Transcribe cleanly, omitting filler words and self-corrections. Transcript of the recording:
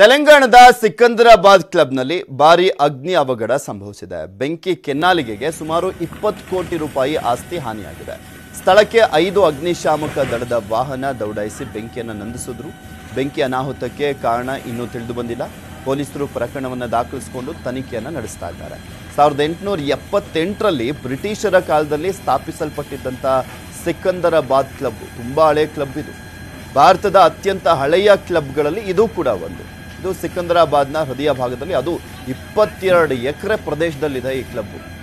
ತೆಲಂಗಾಣದ ಸಿಕಂದರಾಬಾದ್ ಕ್ಲಬ್ನಲ್ಲಿ ಭಾರಿ ಅಗ್ನಿ ಅವಘಡ ಸಂಭವಿಸಿದೆ। ಬೆಂಕಿ ಕೆನ್ನಾಲಿಗೆಗೆ ಸುಮಾರು 20 ಕೋಟಿ ರೂಪಾಯಿ ಆಸ್ತಿ ಹಾನಿಯಾಗಿದೆ। ಸ್ಥಳಕ್ಕೆ 5 ಅಗ್ನಿಶಾಮಕ ದಳದ ವಾಹನ ದೌಡಾಯಿಸಿ ಬೆಂಕಿಯನ್ನು ನಂದಿಸಿದರು। ಬೆಂಕಿ ಅನಾಹುತಕ್ಕೆ ಕಾರಣ ಇನ್ನೂ ತಿಳಿದು ಬಂದಿಲ್ಲ। ಪೊಲೀಸರು ಪ್ರಕರಣವನ್ನು ದಾಖಲಿಸಿಕೊಂಡು ತನಿಖೆಯನ್ನು ನಡೆಸ್ತಾ ಇದ್ದಾರೆ। 1878 ರಲ್ಲಿ ಬ್ರಿಟಿಷರ ಕಾಲದಲ್ಲಿ ಸ್ಥಾಪಿಸಲ್ಪಟ್ಟಿದ್ದಂತ ಸಿಕಂದರಾಬಾದ್ ಕ್ಲಬ್ ತುಂಬಾ ಹಳೆ ಕ್ಲಬ್। ಇದು ಭಾರತದ ಅತ್ಯಂತ ಹಳೆಯ ಕ್ಲಬ್ಗಳಲ್ಲಿ ಇದು ಕೂಡ ಒಂದು। ಇದು ಸಿಕಂದರಾಬಾದ್ನ ಹೃದಯ ಭಾಗದಲ್ಲಿ, ಅದು 22 ಎಕರೆ ಪ್ರದೇಶದಲ್ಲಿದೆ ಈ ಕ್ಲಬ್।